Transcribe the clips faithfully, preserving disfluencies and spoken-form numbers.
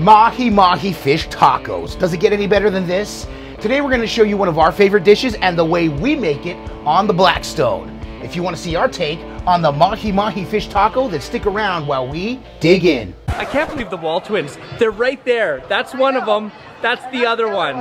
Mahi Mahi fish tacos. Does it get any better than this? Today we're gonna show you one of our favorite dishes and the way we make it on the Blackstone. If you wanna see our take on the Mahi Mahi fish taco, then stick around while we dig in. I can't believe the Waltwins. They're right there. That's one of them. That's the other one.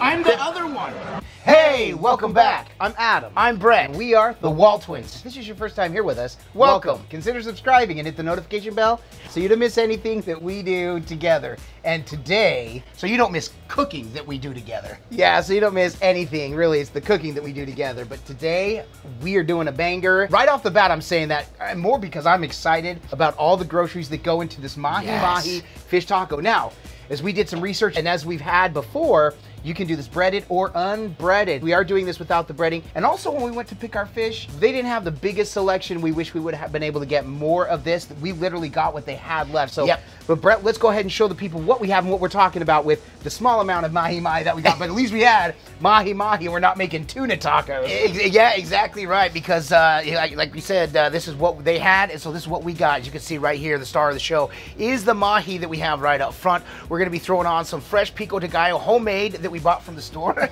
I'm the other one. Hey, welcome back. I'm Adam. I'm Brett. And we are the Waltwins. If this is your first time here with us, welcome. welcome. Consider subscribing and hit the notification bell so you don't miss anything that we do together. And today, so you don't miss cooking that we do together. Yeah, so you don't miss anything. Really, it's the cooking that we do together. But today, we are doing a banger. Right off the bat, I'm saying that more because I'm excited about all the groceries that go into this Mahi yes. Mahi fish taco. Now, as we did some research and as we've had before, you can do this breaded or unbreaded. We are doing this without the breading. And also when we went to pick our fish, they didn't have the biggest selection. We wish we would have been able to get more of this. We literally got what they had left. So, yep. But Brett, let's go ahead and show the people what we have and what we're talking about with the small amount of Mahi Mahi that we got. But at least we had Mahi Mahi and we're not making tuna tacos. Yeah, exactly right. Because uh, like, like we said, uh, this is what they had. And so this is what we got. As you can see right here, the star of the show is the Mahi that we have right up front. We're gonna be throwing on some fresh pico de gallo, homemade, that we we bought from the store.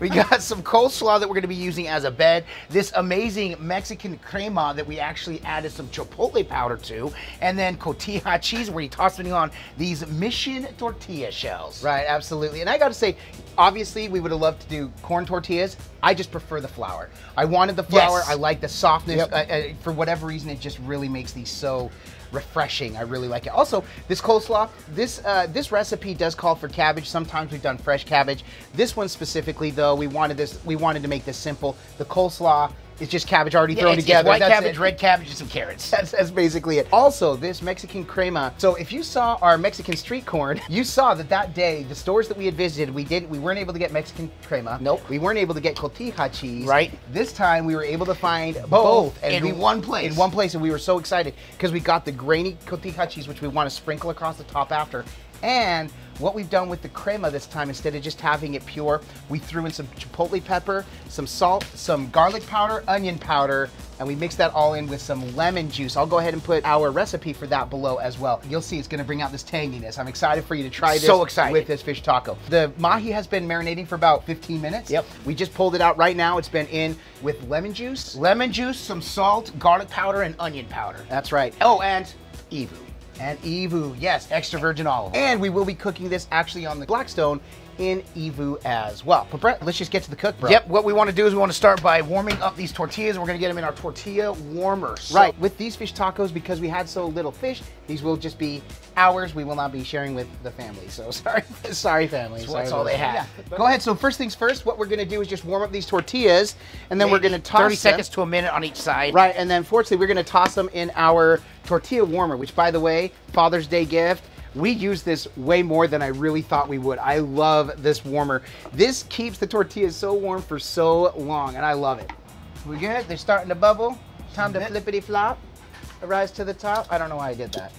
We got some coleslaw that we're going to be using as a bed, this amazing Mexican crema that we actually added some chipotle powder to, and then cotija cheese where you toss it on these mission tortilla shells. Right, absolutely. And I got to say, obviously we would have loved to do corn tortillas. I just prefer the flour. I wanted the flour. Yes. I like the softness. Yep. I, I, for whatever reason, it just really makes these so refreshing. I really like it. Also, this coleslaw, this uh, this recipe does call for cabbage. Sometimes we've done fresh cabbage. This one specifically, though, we wanted this. We wanted to make this simple. The coleslaw is just cabbage already yeah, thrown it's, together. It's white that's cabbage, it. red cabbage, and some carrots. That's, that's basically it. Also, this Mexican crema. So if you saw our Mexican street corn, you saw that that day the stores that we had visited, we didn't, we weren't able to get Mexican crema. Nope. We weren't able to get cotija cheese. Right. This time we were able to find both, both and in we, one place. In one place, and we were so excited because we got the grainy cotija cheese, which we want to sprinkle across the top after. And what we've done with the crema this time, instead of just having it pure, we threw in some chipotle pepper, some salt, some garlic powder, onion powder, and we mixed that all in with some lemon juice. I'll go ahead and put our recipe for that below as well. You'll see it's gonna bring out this tanginess. I'm excited for you to try this so excited. with this fish taco. The Mahi has been marinating for about fifteen minutes. Yep. We just pulled it out right now. It's been in with lemon juice, lemon juice, some salt, garlic powder, and onion powder. That's right. Oh, and Evu. And Evu, yes, extra virgin olive. And we will be cooking this actually on the Blackstone in Evu as well. But Brett, let's just get to the cook, bro. Yep, what we want to do is we want to start by warming up these tortillas. We're going to get them in our tortilla warmer. So right, with these fish tacos, because we had so little fish, these will just be ours. We will not be sharing with the family. So sorry, sorry family. That's sorry all they have. Yeah. Go ahead, so first things first, what we're going to do is just warm up these tortillas, and then Maybe we're going to toss them. thirty seconds to a minute on each side. Right, and then fortunately, we're going to toss them in our tortilla warmer, which by the way, Father's Day gift. We use this way more than I really thought we would. I love this warmer. This keeps the tortillas so warm for so long, and I love it. We good? They're starting to bubble. Time to flippity flop. Rise to the top. I don't know why I did that.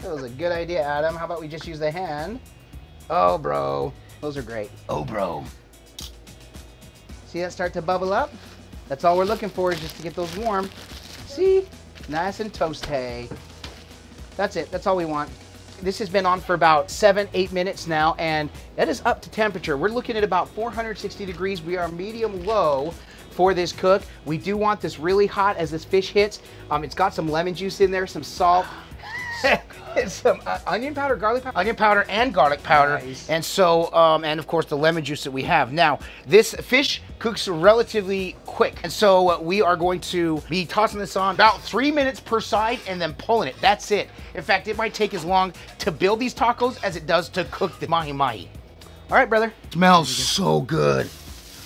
That was a good idea, Adam. How about we just use the hand? Oh, bro. Those are great. Oh, bro. See that start to bubble up? That's all we're looking for is just to get those warm. See? Nice and toast, hey. That's it, that's all we want. This has been on for about seven, eight minutes now, and that is up to temperature. We're looking at about four hundred sixty degrees. We are medium low for this cook. We do want this really hot as this fish hits. Um, it's got some lemon juice in there, some salt, some uh, onion powder, garlic powder, onion powder and garlic powder. Nice. And so, um, and of course the lemon juice that we have. Now, this fish cooks relatively quick. And so uh, we are going to be tossing this on about three minutes per side and then pulling it, that's it. In fact, it might take as long to build these tacos as it does to cook the Mahi Mahi. All right, brother. Smells so good.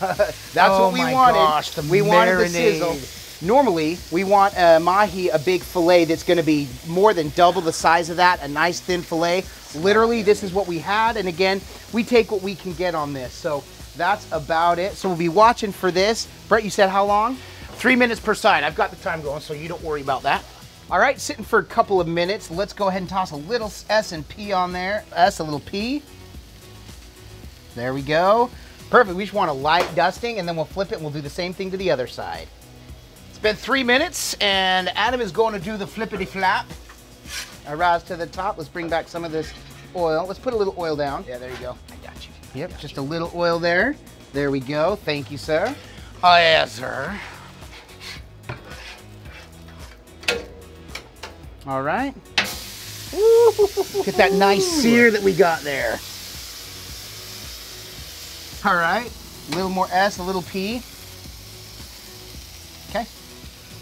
That's oh what we my wanted. Gosh, the we marinade. wanted the sizzle. Normally, we want a Mahi, a big filet that's gonna be more than double the size of that, a nice thin filet. Literally, this is what we had, and again, we take what we can get on this, so that's about it. So we'll be watching for this. Brett, you said how long? Three minutes per side. I've got the time going, so you don't worry about that. All right, sitting for a couple of minutes. Let's go ahead and toss a little S and P on there. S, a little P. There we go. Perfect, we just want a light dusting, and then we'll flip it, and we'll do the same thing to the other side. It's been three minutes, and Adam is going to do the flippity flap. I rise to the top. Let's bring back some of this oil. Let's put a little oil down. Yeah, there you go. I got you. Yep, got just you. a little oil there. There we go. Thank you, sir. Oh, yeah, sir. All right. Ooh, look at that nice sear that we got there. All right. A little more S, a little P. Okay.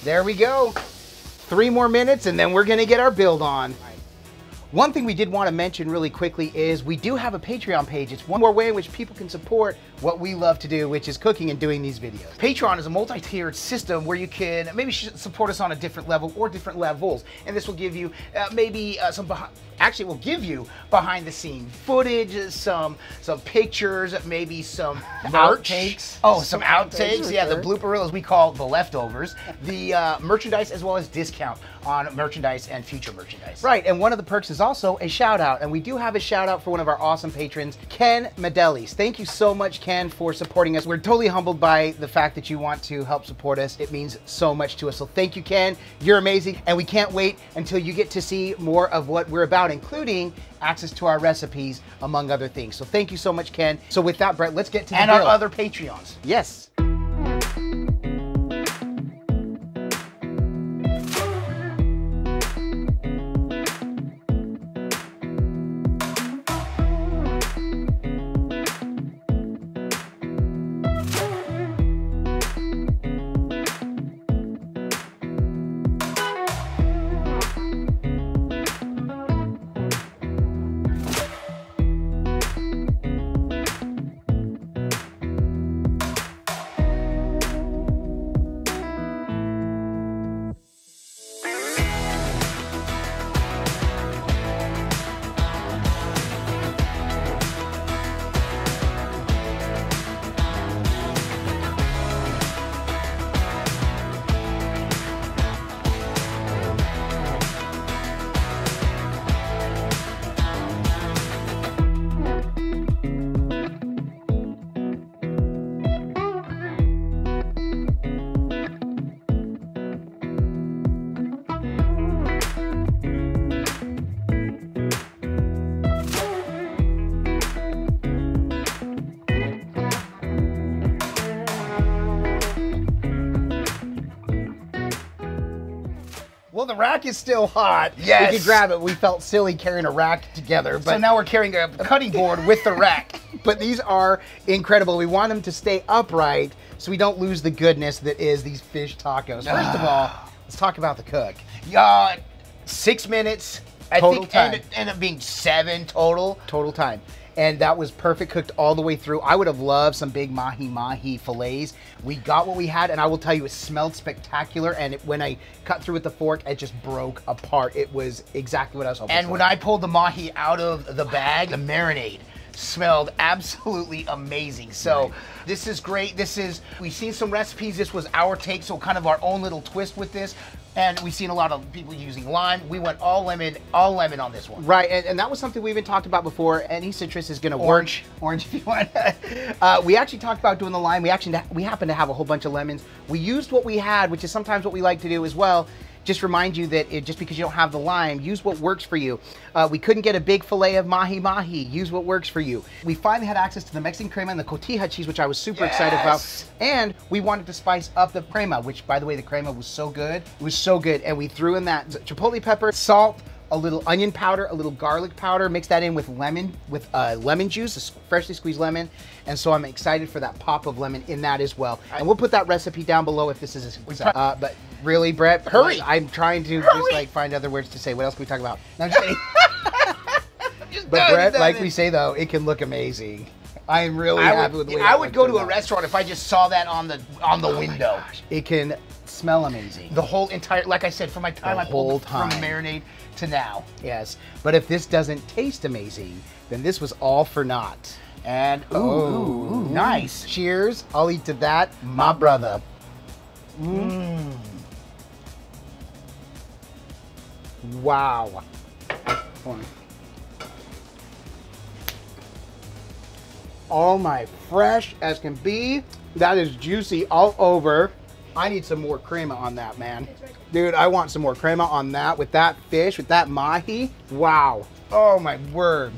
There we go. Three more minutes and then we're gonna get our build on. One thing we did want to mention really quickly is we do have a Patreon page. It's one more way in which people can support what we love to do, which is cooking and doing these videos. Patreon is a multi-tiered system where you can maybe support us on a different level or different levels. And this will give you uh, maybe uh, some behind, actually will give you behind the scene footage, some some pictures, maybe some merch. Outtakes. Oh, some, some outtakes. outtakes. Yeah, sure. The blooperillas we call the leftovers. The uh, merchandise as well as discount on merchandise and future merchandise. Right, and one of the perks is also a shout out, and we do have a shout out for one of our awesome patrons, Ken Medellis. Thank you so much, Ken, for supporting us. We're totally humbled by the fact that you want to help support us. It means so much to us. So thank you, Ken. You're amazing, and we can't wait until you get to see more of what we're about, including access to our recipes, among other things. So thank you so much, Ken. So with that, Brett, let's get to the and grill. Our other Patreons. Yes. The rack is still hot. Yes. We could grab it. We felt silly carrying a rack together. But so now we're carrying a cutting board with the rack. But these are incredible. We want them to stay upright so we don't lose the goodness that is these fish tacos. First of all, let's talk about the cook. Uh, six minutes. I total think time. Ended, ended up being seven total. Total time. And that was perfect, cooked all the way through. I would have loved some big Mahi Mahi fillets. We got what we had, and I will tell you, it smelled spectacular, and it, when I cut through with the fork, it just broke apart. It was exactly what I was hoping for. And when I pulled the Mahi out of the bag, the marinade smelled absolutely amazing. So right. This is great. This is, we've seen some recipes. This was our take, so kind of our own little twist with this. And we've seen a lot of people using lime. We went all lemon, all lemon on this one. Right, and, and that was something we even talked about before. Any citrus is gonna orange. work. Orange, if you want. uh, we actually talked about doing the lime. We actually, we happen to have a whole bunch of lemons. We used what we had, which is sometimes what we like to do as well. Just remind you that it, just because you don't have the lime, use what works for you. Uh, we couldn't get a big fillet of Mahi Mahi. Use what works for you. We finally had access to the Mexican Crema and the cotija cheese, which I was super yes. excited about. And we wanted to spice up the Crema, which, by the way, the Crema was so good. It was so good. And we threw in that chipotle pepper, salt, a little onion powder, a little garlic powder, mix that in with lemon, with uh, lemon juice, a freshly squeezed lemon. And so I'm excited for that pop of lemon in that as well. And we'll put that recipe down below if this is a success. Uh, but really, Brett, hurry. I'm trying to hurry. just like find other words to say. What else can we talk about? No, I'm just kidding. just but done, Brett, done like it. we say though, it can look amazing. I'm really I happy would, with the way I would go to a restaurant if I just saw that on the on the oh window. It can smell amazing. The whole entire, like I said, from my time the I pulled time. from marinade to now. Yes, but if this doesn't taste amazing, then this was all for naught. And ooh, ooh, ooh nice. Cheers. I'll eat to that, my brother. Mmm. Wow. All my fresh as can be. That is juicy all over. I need some more crema on that, man. Dude, I want some more crema on that with that fish, with that mahi. Wow. Oh my word.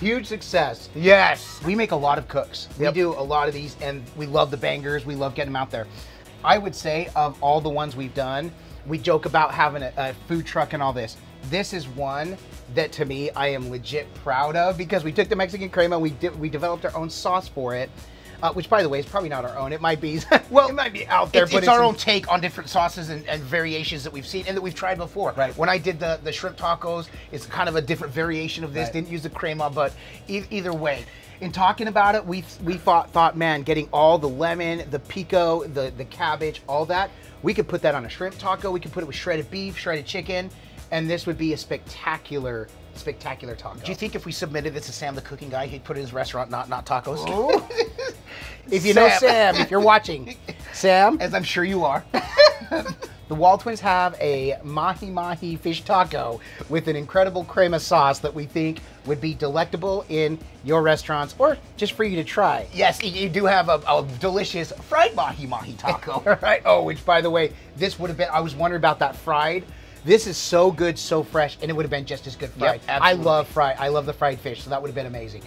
Huge success. Yes. We make a lot of cooks. Yep. We do a lot of these and we love the bangers. We love getting them out there. I would say of all the ones we've done, we joke about having a, a food truck and all this. This is one that to me, I am legit proud of because we took the Mexican crema, we did, we developed our own sauce for it. Uh, which, by the way, is probably not our own. It might be. Well, it might be out there. It's, but it's, it's our own take on different sauces and, and variations that we've seen and that we've tried before. Right. When I did the the shrimp tacos, it's kind of a different variation of this. Right. Didn't use the crema, but e either way, in talking about it, we we thought thought man, getting all the lemon, the pico, the the cabbage, all that, we could put that on a shrimp taco. We could put it with shredded beef, shredded chicken, and this would be a spectacular. spectacular taco. Do you think if we submitted this to Sam the Cooking Guy, he'd put it in his restaurant, not not tacos? Oh. If you Sam. know Sam, if you're watching, Sam, as I'm sure you are, the Waltwins have a Mahi Mahi fish taco with an incredible crema sauce that we think would be delectable in your restaurants or just for you to try. Yes, you do have a, a delicious fried Mahi Mahi taco. Right? Oh, which by the way, this would have been, I was wondering about that fried. This is so good, so fresh, and it would have been just as good fried. Yep, I love fried. I love the fried fish, so that would have been amazing.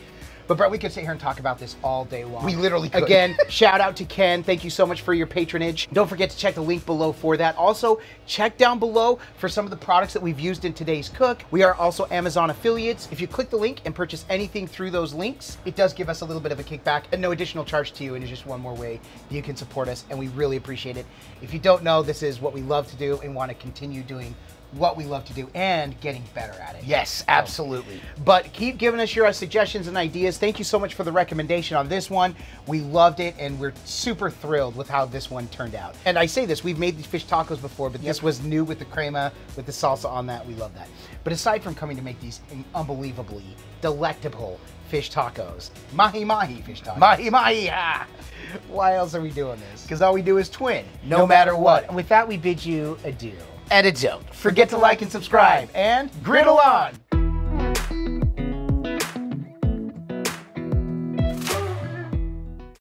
But Brett, we could sit here and talk about this all day long. We literally could. Again, shout out to Ken. Thank you so much for your patronage. Don't forget to check the link below for that. Also, check down below for some of the products that we've used in today's cook. We are also Amazon affiliates. If you click the link and purchase anything through those links, it does give us a little bit of a kickback and no additional charge to you. And it's just one more way you can support us, and we really appreciate it. If you don't know, this is what we love to do and want to continue doing what we love to do and getting better at it. Yes, absolutely. So, but keep giving us your uh, suggestions and ideas. Thank you so much for the recommendation on this one. We loved it and we're super thrilled with how this one turned out. And I say this, we've made these fish tacos before, but yep. This was new with the crema, with the salsa on that. We love that. But aside from coming to make these unbelievably delectable fish tacos, Mahi Mahi fish tacos. Mahi Mahi, ah! Why else are we doing this? Because all we do is twin, no, no matter, matter what. what. With that, we bid you adieu. And a joke. Forget to like and subscribe, and griddle on!